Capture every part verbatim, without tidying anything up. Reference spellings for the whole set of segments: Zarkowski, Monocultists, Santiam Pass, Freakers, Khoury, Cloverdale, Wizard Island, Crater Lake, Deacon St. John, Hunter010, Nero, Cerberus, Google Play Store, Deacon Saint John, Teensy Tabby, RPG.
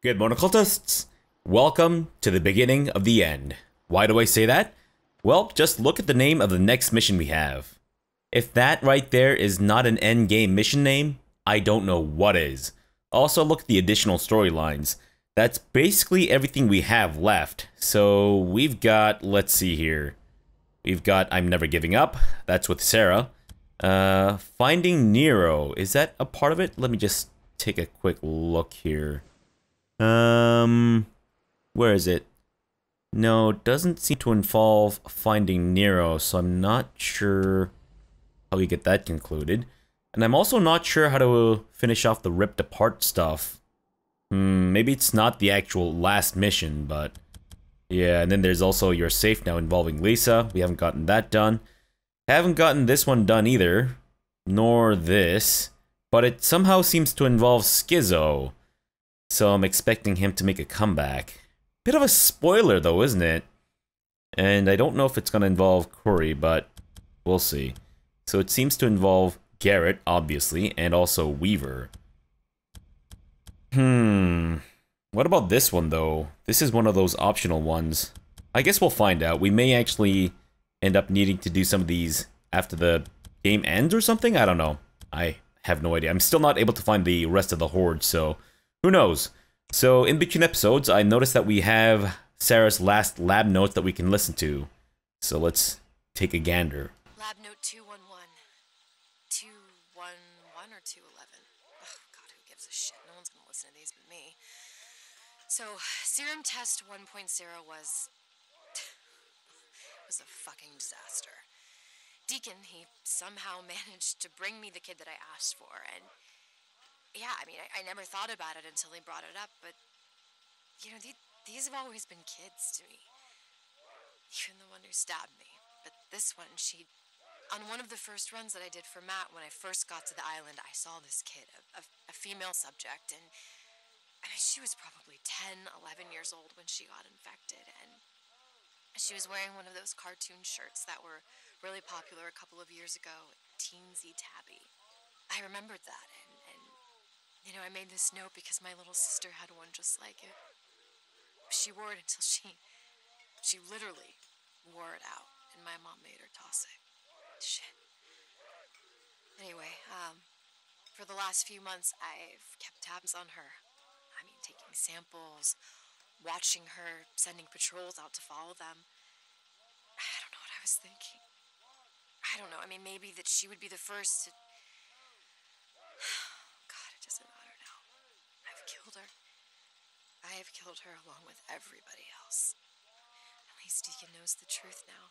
Good monocultists, welcome to the beginning of the end. Why do I say that? Well, just look at the name of the next mission we have. If that right there is not an end game mission name, I don't know what is. Also look at the additional storylines. That's basically everything we have left. So we've got, let's see here. We've got I'm Never Giving Up, that's with Sarah. Uh, Finding Nero, is that a part of it? Let me just take a quick look here. Um, where is it? No, it doesn't seem to involve Finding Nero, so I'm not sure how we get that concluded. And I'm also not sure how to finish off the ripped apart stuff. Hmm, maybe it's not the actual last mission, but... yeah, and then there's also You're Safe Now involving Lisa. We haven't gotten that done. Haven't gotten this one done either. Nor this. But it somehow seems to involve Schizo. So I'm expecting him to make a comeback. Bit of a spoiler though, isn't it? And I don't know if it's going to involve Corey, but we'll see. So it seems to involve Garrett, obviously, and also Weaver. Hmm. What about this one though? This is one of those optional ones. I guess we'll find out. We may actually end up needing to do some of these after the game ends or something? I don't know. I have no idea. I'm still not able to find the rest of the horde, so... who knows? So, in between episodes, I noticed that we have Sarah's last lab note that we can listen to. So, let's take a gander. Lab note two one one. two one one or two eleven? Oh, God, who gives a shit? No one's gonna listen to these but me. So, serum test one point oh was... was a fucking disaster. Deacon, he somehow managed to bring me the kid that I asked for, and... yeah, I mean, I, I never thought about it until he brought it up, but, you know, these, these have always been kids to me. Even the one who stabbed me. But this one, she, on one of the first runs that I did for Matt when I first got to the island, I saw this kid, a, a, a female subject, and, I mean, she was probably ten, eleven years old when she got infected, and she was wearing one of those cartoon shirts that were really popular a couple of years ago, Teensy Tabby. I remembered that, and you know, I made this note because my little sister had one just like it. She wore it until she... she literally wore it out, and my mom made her toss it. Shit. Anyway, um, for the last few months, I've kept tabs on her. I mean, taking samples, watching her, sending patrols out to follow them. I don't know what I was thinking. I don't know, I mean, maybe that she would be the first to... I have killed her along with everybody else. At least Deacon knows the truth now.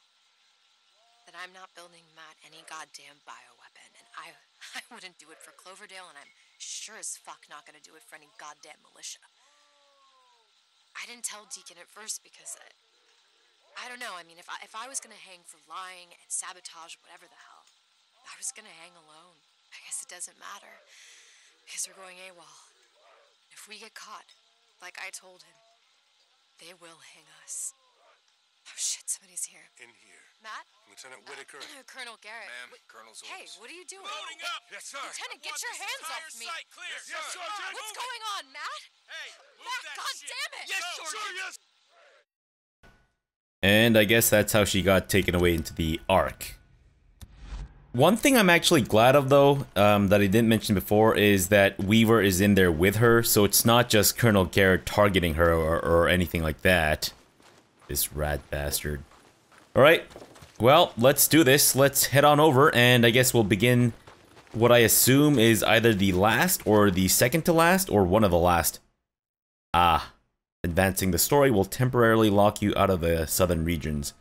That I'm not building Matt any goddamn bioweapon, and I I wouldn't do it for Cloverdale, and I'm sure as fuck not gonna do it for any goddamn militia. I didn't tell Deacon at first because I, I don't know, I mean, if I, if I was gonna hang for lying and sabotage, whatever the hell, I was gonna hang alone. I guess it doesn't matter, because we're going AWOL. If we get caught, like I told him, they will hang us. Oh shit, somebody's here. In here. Matt? Lieutenant Whitaker. Uh, Colonel Garrett. Ma'am, Colonel's orders. Hey, what are you doing? Loading up! Yes, sir. Lieutenant, get your hands off me. Yes, sir. Yes, Sergeant. What's going on, Matt? Hey, Matt, God damn it! Yes, sir, yes! And I guess that's how she got taken away into the Ark. One thing I'm actually glad of, though, um, that I didn't mention before, is that Weaver is in there with her, so it's not just Colonel Garrett targeting her or, or anything like that. This rat bastard. Alright, well, let's do this. Let's head on over, and I guess we'll begin what I assume is either the last, or the second to last, or one of the last. Ah. Advancing the story will temporarily lock you out of the southern regions.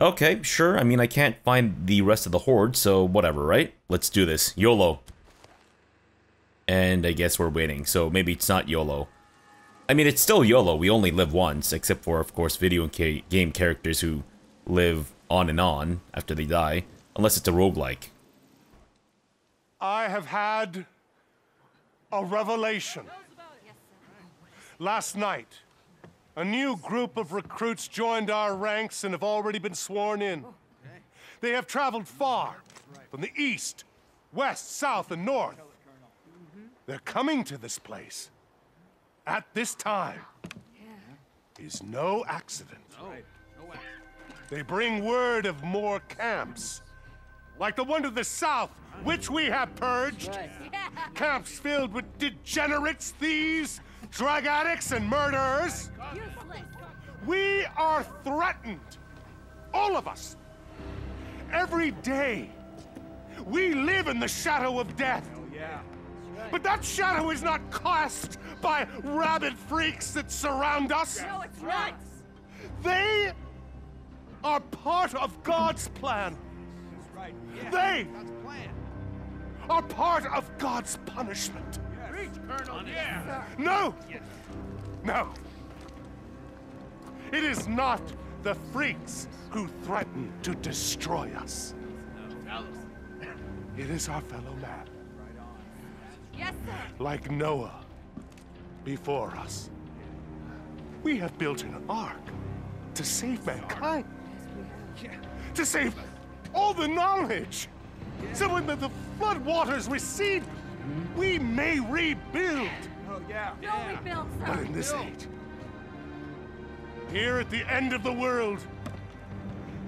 Okay, sure. I mean, I can't find the rest of the horde, so whatever, right? Let's do this. YOLO. And I guess we're waiting, so maybe it's not YOLO. I mean, it's still YOLO. We only live once, except for, of course, video game characters who live on and on after they die, unless it's a roguelike. I have had a revelation. Last night, a new group of recruits joined our ranks and have already been sworn in. They have traveled far, from the east, west, south, and north. They're coming to this place, at this time yeah. is no accident. No. Right. No accident. They bring word of more camps, like the one to the south, which we have purged. Right. Yeah. Camps filled with degenerates, thieves, drug addicts, and murderers. Useless. We are threatened, all of us. Every day, we live in the shadow of death. Oh, yeah. Right. But that shadow is not cast by rabid freaks that surround us. No, it's not. They are part of God's plan. That's right. Yeah. They God's plan. are part of God's punishment. Yes. Preach, Colonel. Yeah. No. Yes. No. It is not the freaks who threaten to destroy us. No. It is our fellow man. Right on. Yes, sir. Like Noah before us. We have built an ark to save mankind. Yes, to save all the knowledge. Yeah. So when the, the flood waters recede, we may rebuild. Oh, yeah. Don't yeah. rebuild, sir. But in this age, here at the end of the world,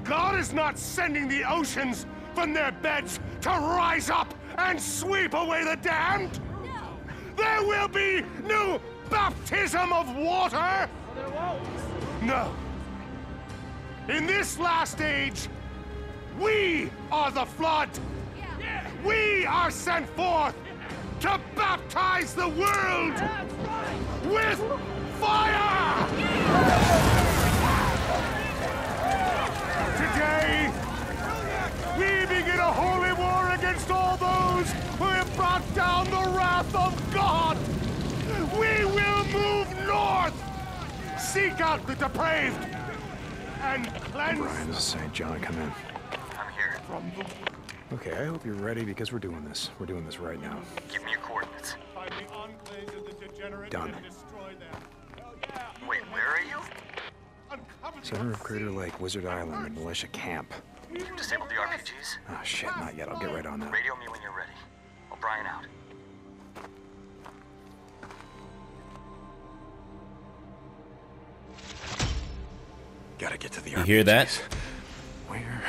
God is not sending the oceans from their beds to rise up and sweep away the damned. No. There will be no baptism of water. Well, no. In this last age, we are the flood. Yeah. Yeah. We are sent forth to baptize the world right. with fire! Today, we begin a holy war against all those who have brought down the wrath of God. We will move north, seek out the depraved, and cleanse. Brian, this is Saint John, come in. I'm here. From the... Okay, I hope you're ready because we're doing this. We're doing this right now. Give me your coordinates. Done. Wait, where are you? Center of Crater Lake, Wizard Island, the militia camp. You disabled the R P Gs? Oh shit, not yet. I'll get right on that. Radio me when you're ready. O'Brien out. Gotta get to the R P Gs. You hear that? Where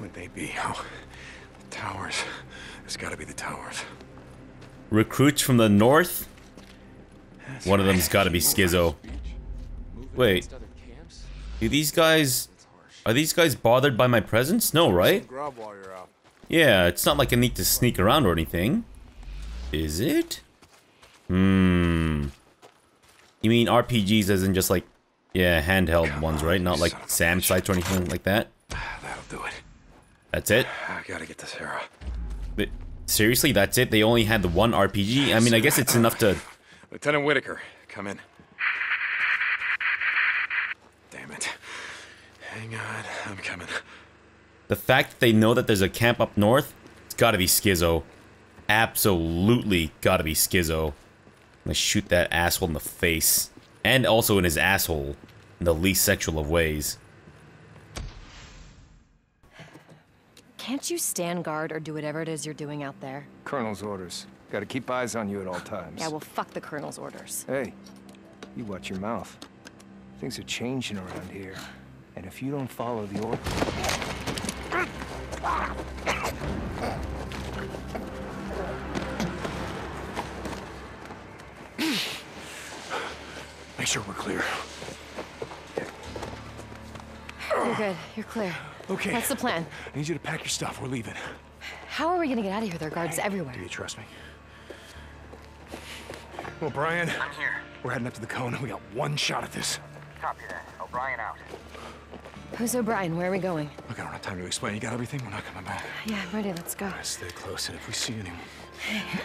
would they be? Oh, the towers. It's gotta be the towers. Recruits from the north? That's One right. of them's gotta be Schizo. Wait. Do these guys... Are these guys bothered by my presence? No, right? Yeah, it's not like I need to sneak around or anything. Is it? Hmm. You mean R P Gs as in just like... Yeah, handheld Come ones, on, right? Not like SAM sites or anything like that? That'll do it. That's it? I gotta get this Hera. But seriously, that's it? They only had the one R P G? I mean, I guess it's enough to... Lieutenant Whitaker, come in. Damn it. Hang on, I'm coming. The fact that they know that there's a camp up north, it's gotta be Schizo. Absolutely gotta be Schizo. I'm gonna shoot that asshole in the face. And also in his asshole, in the least sexual of ways. Can't you stand guard or do whatever it is you're doing out there? Colonel's orders. Gotta keep eyes on you at all times. Yeah, well, fuck the Colonel's orders. Hey, you watch your mouth. Things are changing around here. And if you don't follow the order... Make sure we're clear. You're good. You're clear. Okay. That's the plan. I need you to pack your stuff. We're leaving. How are we gonna get out of here? There are guards everywhere. Do you trust me? O'Brien. I'm here. We're heading up to the cone. We got one shot at this. Copy that. O'Brien out. Who's O'Brien? Where are we going? Look, I don't have time to explain. You got everything? We're not coming back. Yeah, I'm ready. Let's go. All right, stay close, and if we see anyone... Hey.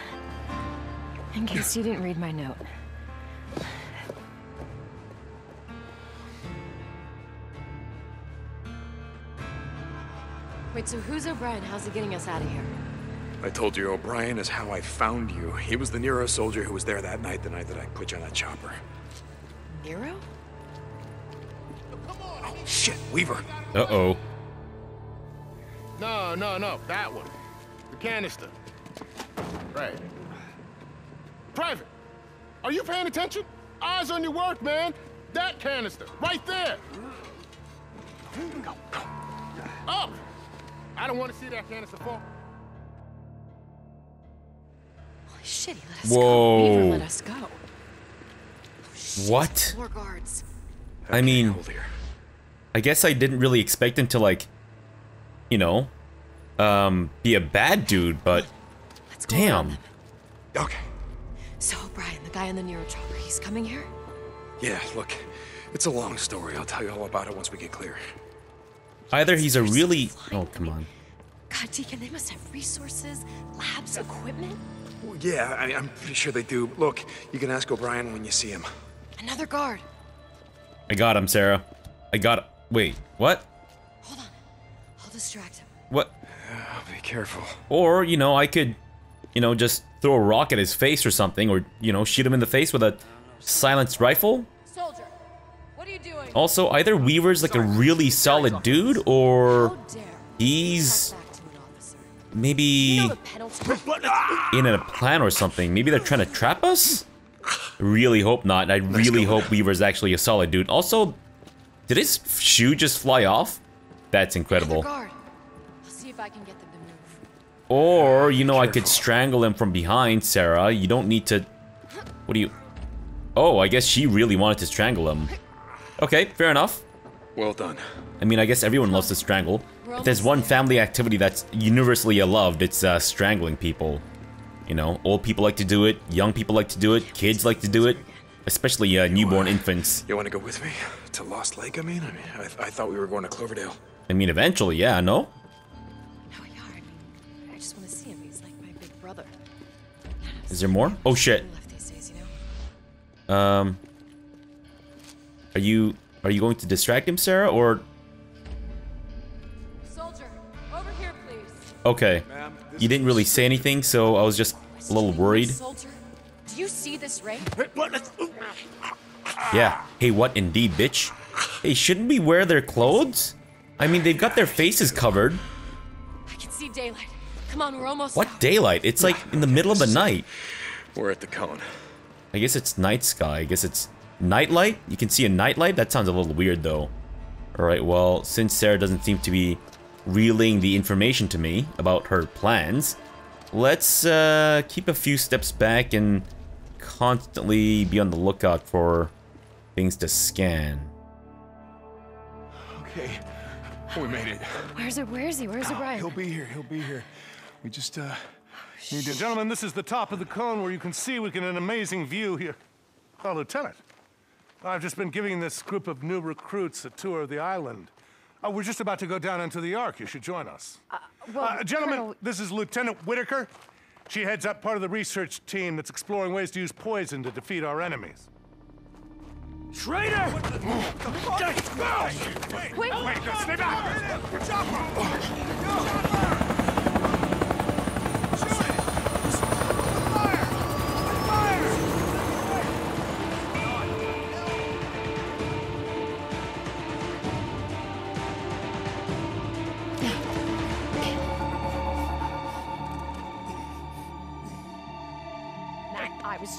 In case you didn't read my note. Wait, so who's O'Brien? How's he getting us out of here? I told you, O'Brien is how I found you. He was the Nero soldier who was there that night, the night that I put you on that chopper. Nero? Oh, shit, Weaver. Uh-oh. No, no, no, that one. The canister. Right. Private. Are you paying attention? Eyes on your work, man. That canister, right there. Go, go. Up! I don't want to see that canister fall. Holy shit, he let us Whoa. go. Beaver let us go. Oh, shit. What? More guards. I mean, I guess I didn't really expect him to, like, you know, um, be a bad dude, but Let's go damn. Okay. So, Brian, the guy in the Nero chopper, he's coming here? Yeah, look, it's a long story. I'll tell you all about it once we get clear. Either he's a really... Oh, come on. God, Deacon, they must have resources, labs, equipment? Well, yeah, I, I'm pretty sure they do. Look, you can ask O'Brien when you see him. Another guard. I got him, Sarah. I got him. Wait, what? Hold on. I'll distract him. What? Uh, be careful. Or, you know, I could, you know, just throw a rock at his face or something, or, you know, shoot him in the face with a silenced rifle. Soldier. Also, either Weaver's like a really solid dude, or he's maybe in a plan or something. Maybe they're trying to trap us? Really hope not. I really hope Weaver's actually a solid dude. Also, did his shoe just fly off? That's incredible. Or, you know, I could strangle him from behind, Sarah. You don't need to... What do you... Oh, I guess she really wanted to strangle him. Okay, fair enough. Well done. I mean, I guess everyone loves to strangle. If there's one family activity that's universally loved, it's uh, strangling people. You know, old people like to do it, young people like to do it, kids like to do it, especially uh, newborn infants. You want to go with me to Lost Lake? I mean, I mean, I, th I thought we were going to Cloverdale. I mean, eventually, yeah. No. No, we are. I just want to see him. He's like my big brother. Is there more? Oh shit. Um. Are you are you going to distract him, Sarah, or? Soldier, over here, please. Okay. You didn't really say anything, so I was just a little worried. Soldier, do you see this ray? Yeah. Hey, what indeed, bitch? Hey, shouldn't we wear their clothes? I mean, they've got their faces covered. I can see daylight. Come on, we're almost. What out. Daylight? It's like in the middle of the night. We're at the cone. I guess it's night sky. I guess it's. Nightlight? You can see a nightlight? That sounds a little weird though. Alright, well, since Sarah doesn't seem to be relaying the information to me about her plans, let's uh, keep a few steps back and constantly be on the lookout for things to scan. Okay, we made it. Where's it? Where is he? Where's O'Brien? Oh, he'll be here. He'll be here. We just, uh... need to... Gentlemen, this is the top of the cone where you can see we get an amazing view here. Oh, Lieutenant. I've just been giving this group of new recruits a tour of the island. Uh, we're just about to go down into the Ark. You should join us. Uh, well, uh, gentlemen, Colonel... this is Lieutenant Whitaker. She heads up part of the research team that's exploring ways to use poison to defeat our enemies. Traitor! What the... Wait, wait, wait, stay back! Chopper!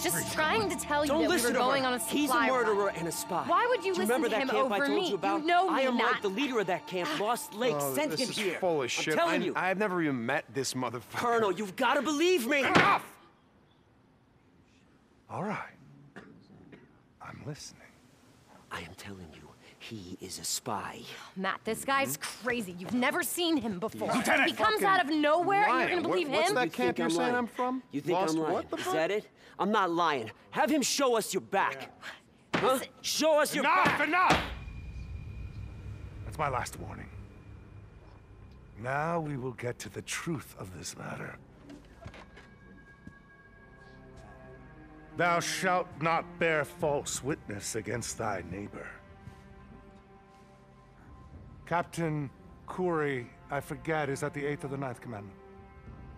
Just trying to tell you Don't that we were going on a supply He's a murderer run. and a spy. Why would you, you listen to him over I me? You, you know I am not. like the leader of that camp. Lost Lake oh, sent this him is here. Full of shit. I'm telling I'm, you. I've never even met this motherfucker. Colonel, you've got to believe me. Enough! All right. I'm listening. I am telling you, he is a spy. Matt, this guy's mm-hmm. crazy. You've never seen him before. Lieutenant, he comes out of nowhere lying. and you're gonna believe what, what's him? What's that camp you you're saying I'm from? You think Lost I'm lying? What the fuck? Is that it? I'm not lying. Have him show us your back. Yeah. Huh? Show us enough, your back. Enough! Enough! That's my last warning. Now we will get to the truth of this matter. Thou shalt not bear false witness against thy neighbor. Captain Khoury, I forget, is that the eighth or the ninth commandment?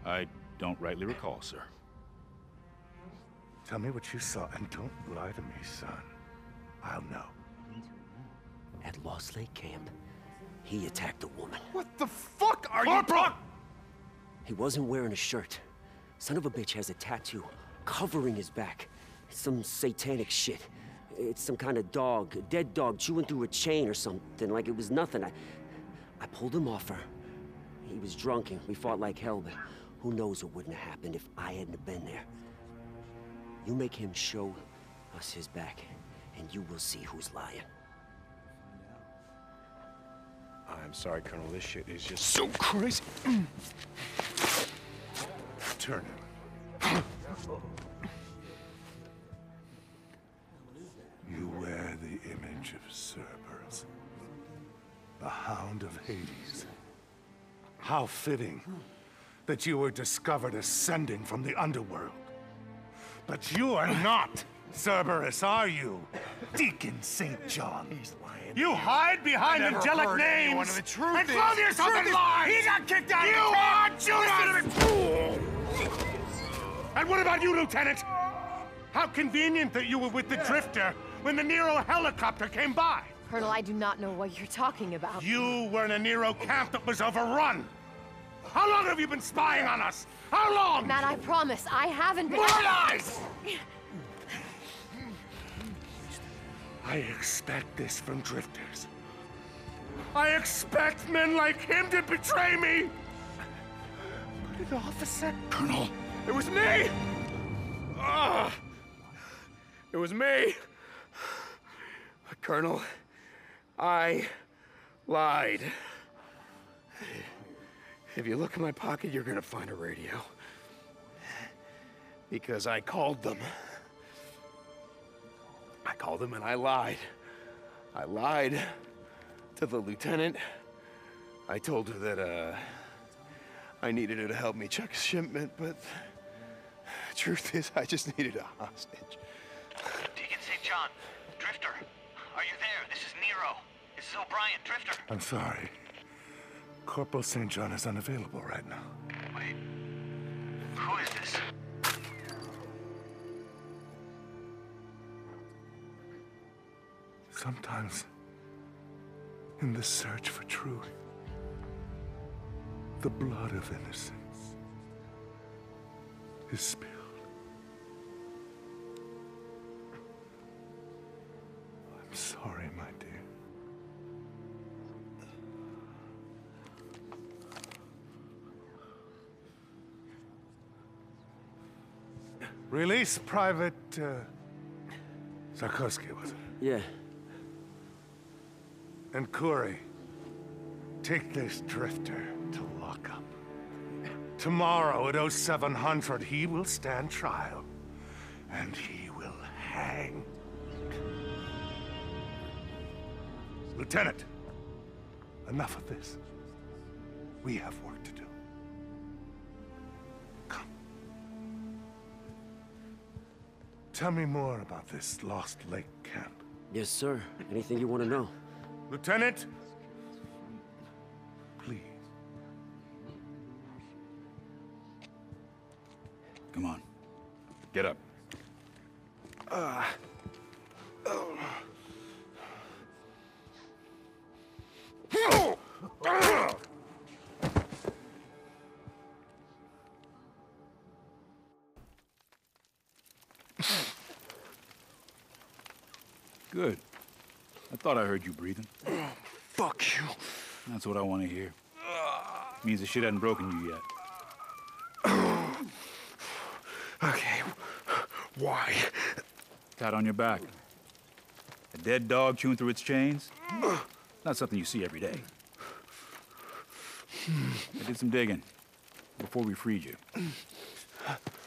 I don't rightly recall, sir. Tell me what you saw, and don't lie to me, son. I'll know. At Lost Lake Camp, he attacked a woman. What the fuck are you- Corporal! He wasn't wearing a shirt. Son of a bitch has a tattoo covering his back. Some satanic shit. It's some kind of dog, a dead dog chewing through a chain or something, like it was nothing. I, I pulled him off her. He was drunk and we fought like hell, but who knows what wouldn't have happened if I hadn't have been there. You make him show us his back, and you will see who's lying. I'm sorry, Colonel, this shit is just so crazy. Turn him. You wear the image of Cerberus, the Hound of Hades. How fitting that you were discovered ascending from the underworld. But you are not Cerberus, are you? Deacon Saint John. He's lying. You hide behind angelic names and clothe yourself in lies. He got kicked out of the camp. You are Judas! And what about you, Lieutenant? How convenient that you were with the Drifter when the Nero helicopter came by. Colonel, I do not know what you're talking about. You were in a Nero camp that was overrun. How long have you been spying on us? How long? Matt, I promise, I haven't been- More lies! I expect this from Drifters. I expect men like him to betray me! But an officer- Colonel! It was me! Ah! It was me! But Colonel, I lied. If you look in my pocket, you're gonna find a radio. Because I called them. I called them and I lied. I lied to the lieutenant. I told her that uh, I needed her to help me check a shipment, but the truth is I just needed a hostage. Deacon Saint John, Drifter, are you there? This is Nero. This is O'Brien, Drifter. I'm sorry. Corporal Saint John is unavailable right now. Wait, who is this? Sometimes, in the search for truth, the blood of innocence is spilled. I'm sorry, my dear. Release Private uh, Zarkowski, was it? Yeah. And Corey, take this Drifter to lock up. Tomorrow at oh seven hundred, he will stand trial, and he will hang. Lieutenant, enough of this. We have work to do. Tell me more about this Lost Lake camp. Yes, sir. Anything you want to know. Lieutenant! Please. Come on. Get up. Uh, oh. Oh. Oh. Good. I thought I heard you breathing. Oh, fuck you. That's what I want to hear. It means the shit hadn't broken you yet. Okay. Why? Tied on your back. A dead dog chewing through its chains? Not something you see every day. I did some digging before we freed you.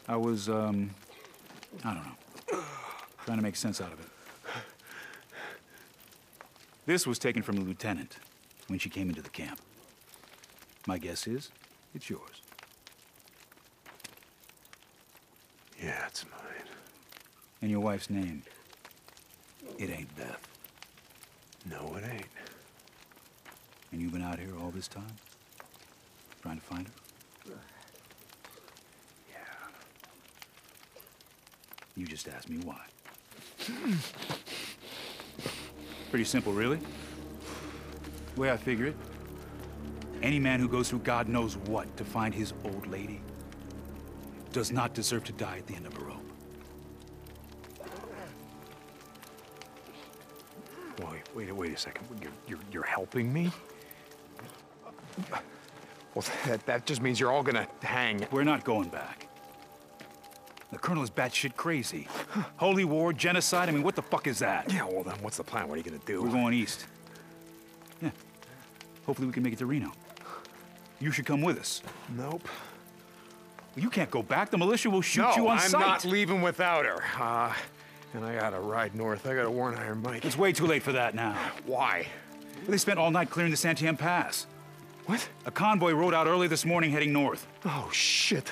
I was, um, I don't know, trying to make sense out of it. This was taken from the lieutenant when she came into the camp. My guess is it's yours. Yeah, it's mine. And your wife's name? It ain't Beth. No, it ain't. And you've been out here all this time? Trying to find her? Yeah. You just asked me why. Pretty simple, really. The way I figure it, any man who goes through God knows what to find his old lady does not deserve to die at the end of a rope. Wait, wait, wait a second. You're, you're, you're helping me? Well, that, that just means you're all gonna hang. We're not going back. The colonel is batshit crazy. Holy war, genocide, I mean, what the fuck is that? Yeah, well then, what's the plan? What are you gonna do? We're going east. Yeah. Hopefully we can make it to Reno. You should come with us. Nope. You can't go back. The militia will shoot no, you on I'm sight. No, I'm not leaving without her. Uh, and I gotta ride north. I gotta warn Iron Mike. It's way too late for that now. Why? Well, they spent all night clearing the Santiam Pass. What? A convoy rode out early this morning heading north. Oh, shit.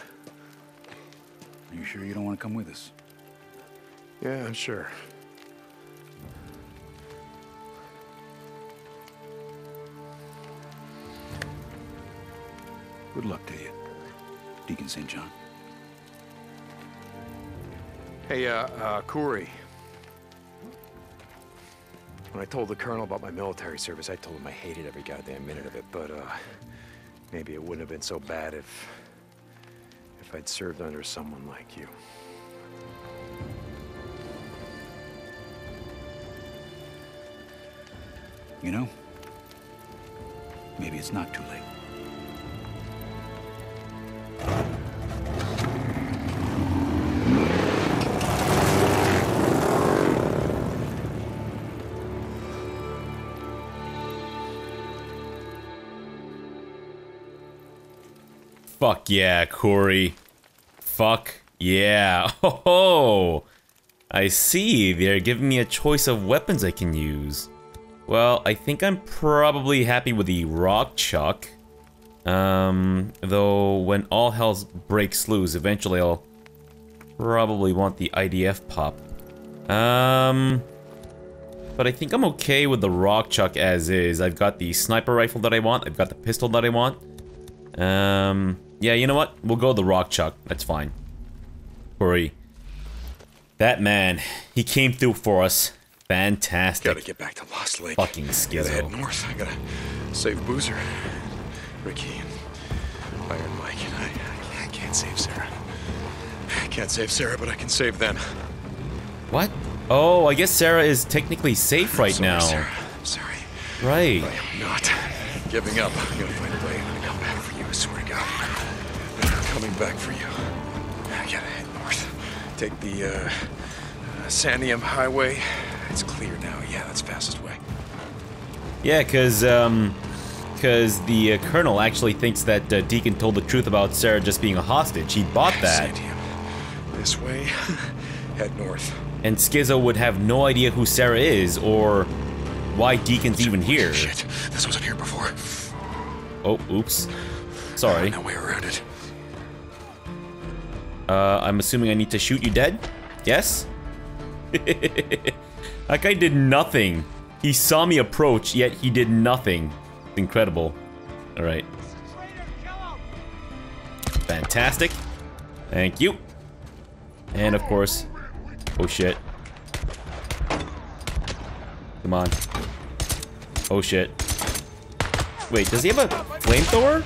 Are you sure you don't want to come with us? Yeah, I'm sure. Good luck to you, Deacon Saint John. Hey, uh, uh, Corey. When I told the colonel about my military service, I told him I hated every goddamn minute of it, but, uh, maybe it wouldn't have been so bad if, if I'd served under someone like you. You know, maybe it's not too late. Fuck yeah, Corey. Fuck yeah. Oh, I see. They're giving me a choice of weapons I can use. Well, I think I'm probably happy with the rock chuck. Um, though when all hell breaks loose, eventually I'll probably want the I D F pop. Um, but I think I'm okay with the rock chuck as is. I've got the sniper rifle that I want. I've got the pistol that I want. Um... Yeah, you know what? We'll go with the rock chuck. That's fine. Corey. That man, he came through for us. Fantastic. Gotta get back to Lost Lake. Fucking schizo. Gotta head north. I gotta save Boozer, Ricky, and Iron Mike, and I, I can't save Sarah. I can't save Sarah, but I can save them. What? Oh, I guess Sarah is technically safe right sorry, now. Sarah. I'm sorry. Right. I am not giving up. I'm gonna find a way. I swear to God, I'm coming back for you. I gotta head north. Take the, uh, uh, Santiam Highway. It's clear now. Yeah, that's the fastest way. Yeah, cause, um, cause the uh, Colonel actually thinks that uh, Deacon told the truth about Sarah just being a hostage. He bought that. Santiam. This way, head north. And Schizo would have no idea who Sarah is, or why Deacon's even here. Shit, this wasn't here before. Oh, oops. Sorry. No way around it. Uh, I'm assuming I need to shoot you dead? Yes? That guy did nothing. He saw me approach, yet he did nothing. Incredible. Alright. Fantastic. Thank you. And of course... Oh shit. Come on. Oh shit. Wait, does he have a flamethrower?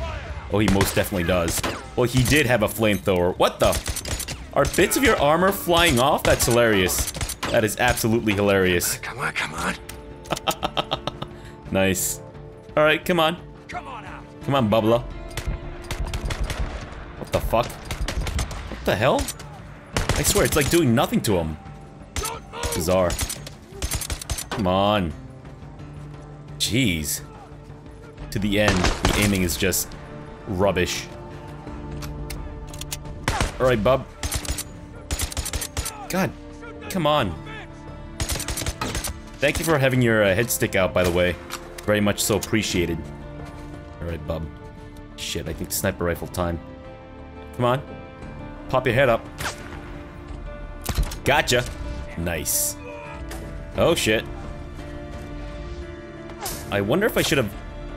Oh, he most definitely does. Well, he did have a flamethrower. What the? Are bits of your armor flying off? That's hilarious. That is absolutely hilarious. Come on, come on. Nice. All right, come on. Come on out. Come on, Bubba. What the fuck? What the hell? I swear, it's like doing nothing to him. Bizarre. Come on. Jeez. To the end, the aiming is just... rubbish. Alright, bub. God, come on. Thank you for having your uh, head stick out, by the way. Very much so appreciated. Alright, bub. Shit, I think sniper rifle time. Come on. Pop your head up. Gotcha. Nice. Oh, shit. I wonder if I should have...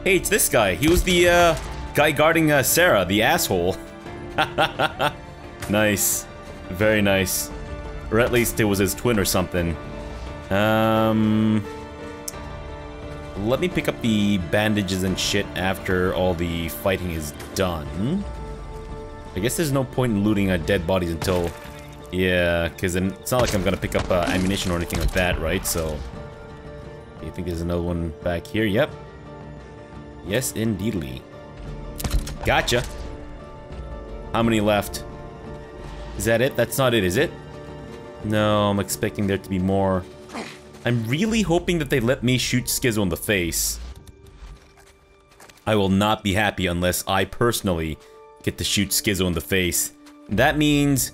Hey, it's this guy. He was the, uh... guy guarding uh, Sarah, the asshole. Nice. Very nice. Or at least it was his twin or something. Um, let me pick up the bandages and shit after all the fighting is done. I guess there's no point in looting uh, dead bodies until... Yeah, because it's not like I'm going to pick up uh, ammunition or anything like that, right? So... Do you think there's another one back here? Yep. Yes, indeedly. Gotcha. How many left? Is that it? That's not it, is it? No, I'm expecting there to be more. I'm really hoping that they let me shoot Schizo in the face. I will not be happy unless I personally get to shoot Schizo in the face. That means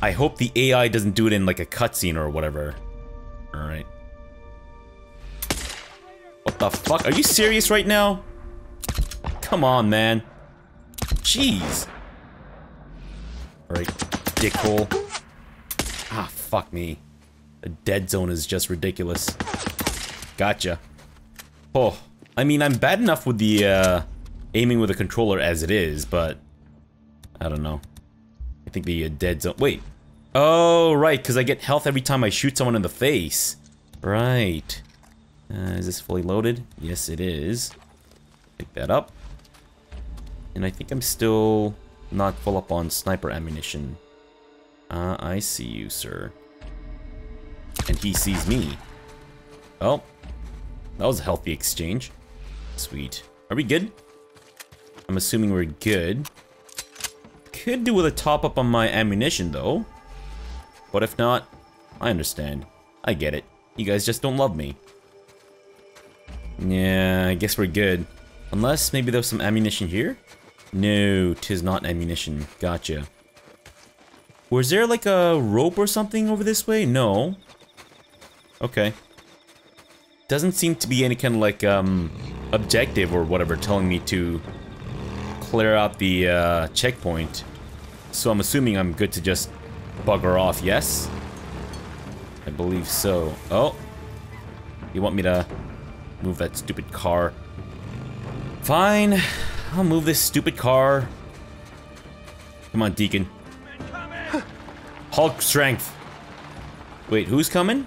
I hope the A I doesn't do it in like a cutscene or whatever. Alright. What the fuck? Are you serious right now? Come on, man. Jeez. Alright, dickhole. Ah, fuck me. The dead zone is just ridiculous. Gotcha. Oh. I mean, I'm bad enough with the, uh, aiming with a controller as it is, but I don't know. I think the uh, dead zone- wait. Oh, right, because I get health every time I shoot someone in the face. Right. Uh, is this fully loaded? Yes, it is. Pick that up. And I think I'm still not full up on sniper ammunition. Ah, uh, I see you, sir. And he sees me. Oh. That was a healthy exchange. Sweet. Are we good? I'm assuming we're good. Could do with a top up on my ammunition though. But if not, I understand. I get it. You guys just don't love me. Yeah, I guess we're good. Unless maybe there's some ammunition here? No, tis not ammunition. Gotcha. Was there like a rope or something over this way? No. Okay. Doesn't seem to be any kind of like um, objective or whatever telling me to clear out the uh, checkpoint. So I'm assuming I'm good to just bugger off, yes? I believe so. Oh. You want me to move that stupid car? Fine. I'll move this stupid car. Come on, Deacon. Hulk strength. Wait, who's coming?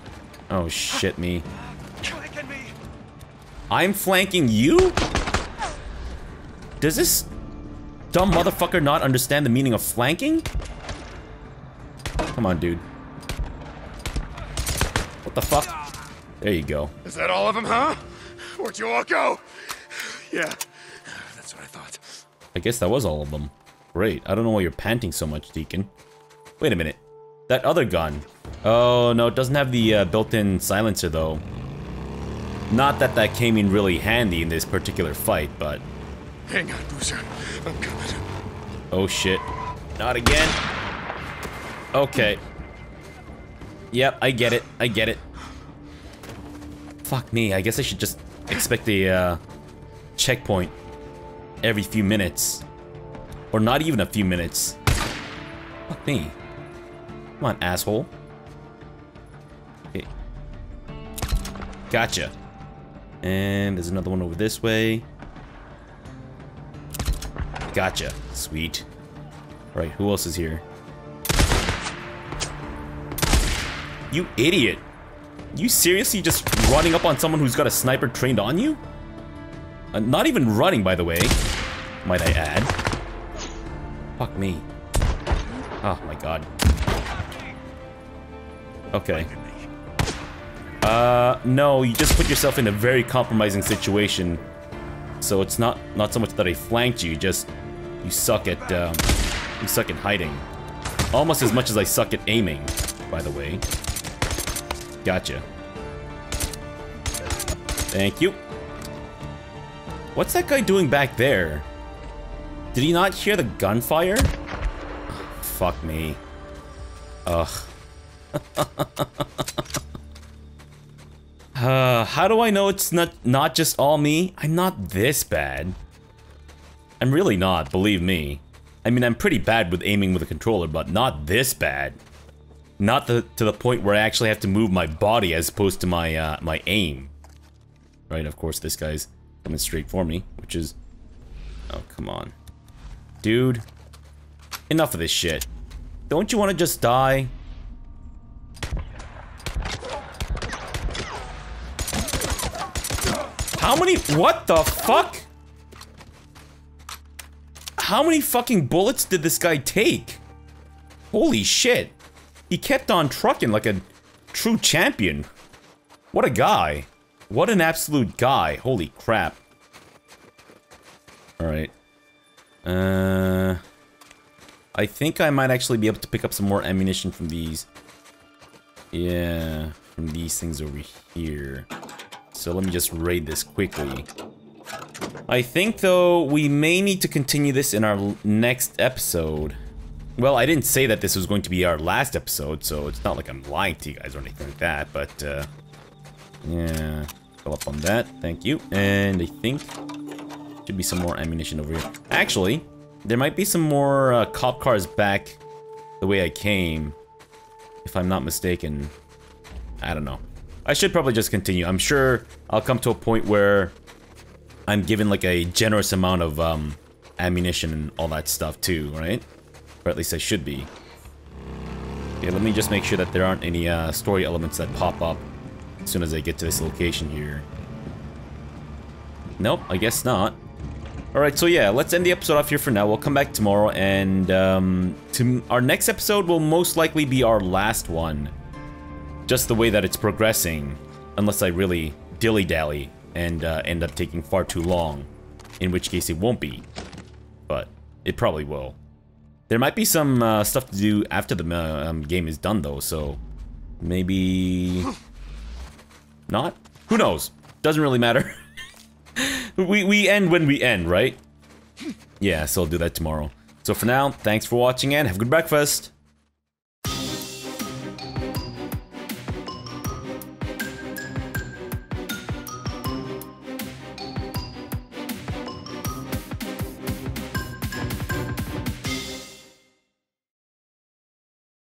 Oh shit me. I'm flanking you? Does this dumb motherfucker not understand the meaning of flanking? Come on, dude. What the fuck? There you go. Is that all of them, huh? Where'd you all go? Yeah, that's what I thought. I guess that was all of them. Great. I don't know why you're panting so much, Deacon. Wait a minute. That other gun. Oh, no, it doesn't have the uh, built-in silencer, though. Not that that came in really handy in this particular fight, but... Hang on, Boozer. I'm coming. Oh, shit. Not again. Okay. Yep, I get it. I get it. Fuck me. I guess I should just expect a uh, checkpoint every few minutes. Or not even a few minutes. Fuck me. Come on, asshole. Okay. Gotcha. And there's another one over this way. Gotcha. Sweet. All right, who else is here? You idiot. You seriously just running up on someone who's got a sniper trained on you? Uh, not even running, by the way, might I add. Fuck me. Oh my god. Okay. Uh, no, you just put yourself in a very compromising situation. So it's not not so much that I flanked you, just you suck at um, you suck at hiding, almost as much as I suck at aiming. By the way, gotcha. Thank you. What's that guy doing back there? Did he not hear the gunfire? Oh, fuck me. Ugh. Uh, how do I know it's not not just all me? I'm not this bad. I'm really not, believe me. I mean, I'm pretty bad with aiming with a controller, but not this bad. Not the, to the point where I actually have to move my body as opposed to my uh, my aim. Right, of course, this guy's coming straight for me, which is... Oh, come on. Dude. Enough of this shit. Don't you want to just die? How many- what the fuck? How many fucking bullets did this guy take? Holy shit. He kept on trucking like a true champion. What a guy. What an absolute guy. Holy crap. Alright. Uh, I think I might actually be able to pick up some more ammunition from these. Yeah, from these things over here. So let me just raid this quickly. I think, though, we may need to continue this in our next episode. Well, I didn't say that this was going to be our last episode, so it's not like I'm lying to you guys or anything like that, but, uh... yeah, fill up on that, thank you. And I think should be some more ammunition over here. Actually, there might be some more uh, cop cars back the way I came, if I'm not mistaken. I don't know. I should probably just continue. I'm sure I'll come to a point where I'm given like a generous amount of um, ammunition and all that stuff too, right? Or at least I should be. Okay, let me just make sure that there aren't any uh, story elements that pop up as soon as I get to this location here. Nope, I guess not. Alright, so yeah, let's end the episode off here for now. We'll come back tomorrow, and um, to our next episode will most likely be our last one. Just the way that it's progressing, unless I really dilly-dally and uh, end up taking far too long, in which case it won't be, but it probably will. There might be some uh, stuff to do after the uh, um, game is done, though, so maybe... not? Who knows? Doesn't really matter. we, we end when we end, right? Yeah, so I'll do that tomorrow. So for now, thanks for watching and have a good breakfast!